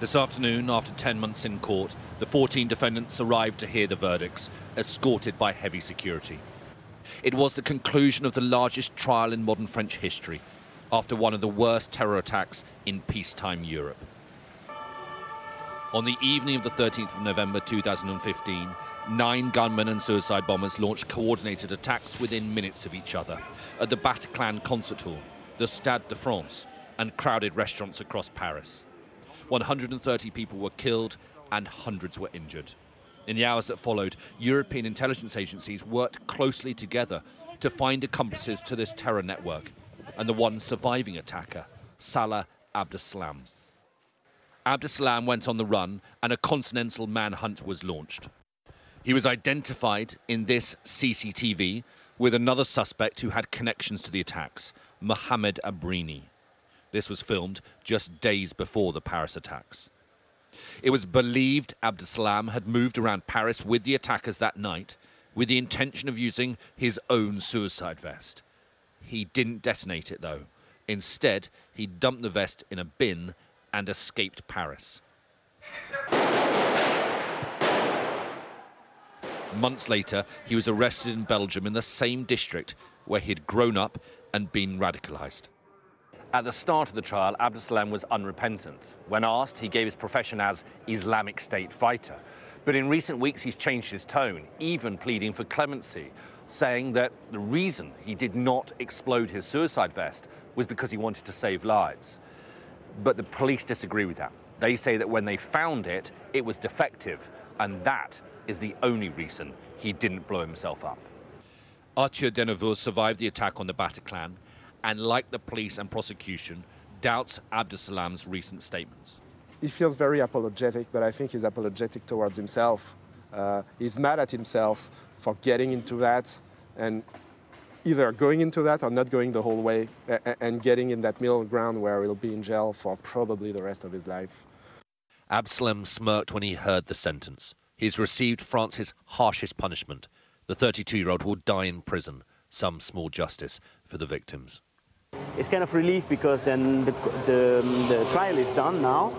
This afternoon, after 10 months in court, the 14 defendants arrived to hear the verdicts, escorted by heavy security. It was the conclusion of the largest trial in modern French history, after one of the worst terror attacks in peacetime Europe. On the evening of the 13th of November 2015, 9 gunmen and suicide bombers launched coordinated attacks within minutes of each other at the Bataclan concert hall, the Stade de France, and crowded restaurants across Paris. 130 people were killed and hundreds were injured. In the hours that followed, European intelligence agencies worked closely together to find accomplices to this terror network and the one surviving attacker, Salah Abdeslam. Abdeslam went on the run and a continental manhunt was launched. He was identified in this CCTV with another suspect who had connections to the attacks, Mohammed Abrini. This was filmed just days before the Paris attacks. It was believed Abdeslam had moved around Paris with the attackers that night with the intention of using his own suicide vest. He didn't detonate it, though. Instead, he dumped the vest in a bin and escaped Paris. Months later, he was arrested in Belgium in the same district where he had grown up and been radicalised. At the start of the trial, Abdeslam was unrepentant. When asked, he gave his profession as Islamic State fighter. But in recent weeks, he's changed his tone, even pleading for clemency, saying that the reason he did not explode his suicide vest was because he wanted to save lives. But the police disagree with that. They say that when they found it, it was defective, and that is the only reason he didn't blow himself up. Arthur Denevoux survived the attack on the Bataclan, and like the police and prosecution, doubts Abdeslam's recent statements. He feels very apologetic, but I think he's apologetic towards himself. He's mad at himself for getting into that and either going into that or not going the whole way and getting in that middle ground where he'll be in jail for probably the rest of his life. Abdeslam smirked when he heard the sentence. He's received France's harshest punishment. The 32-year-old will die in prison, some small justice for the victims. It's kind of relief because then the trial is done now,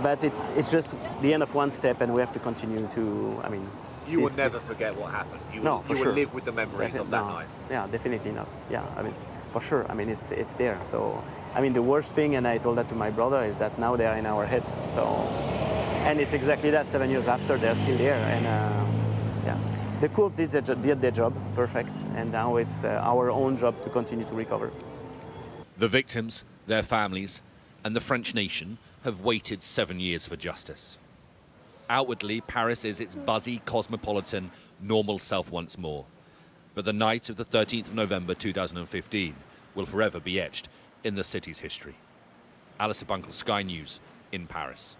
but it's just the end of one step and we have to continue to, I mean... You will never forget what happened. You will live with the memories of that night. Yeah, definitely not. Yeah, I mean, it's, for sure. I mean, it's there. So, I mean, the worst thing, and I told that to my brother, is that now they are in our heads. So, and it's exactly that. 7 years after, they're still there. And yeah, the court did their job, perfect. And now it's our own job to continue to recover. The victims, their families, and the French nation have waited 7 years for justice. Outwardly, Paris is its buzzy, cosmopolitan, normal self once more. But the night of the 13th of November 2015 will forever be etched in the city's history. Alice Bunkall, Sky News, in Paris.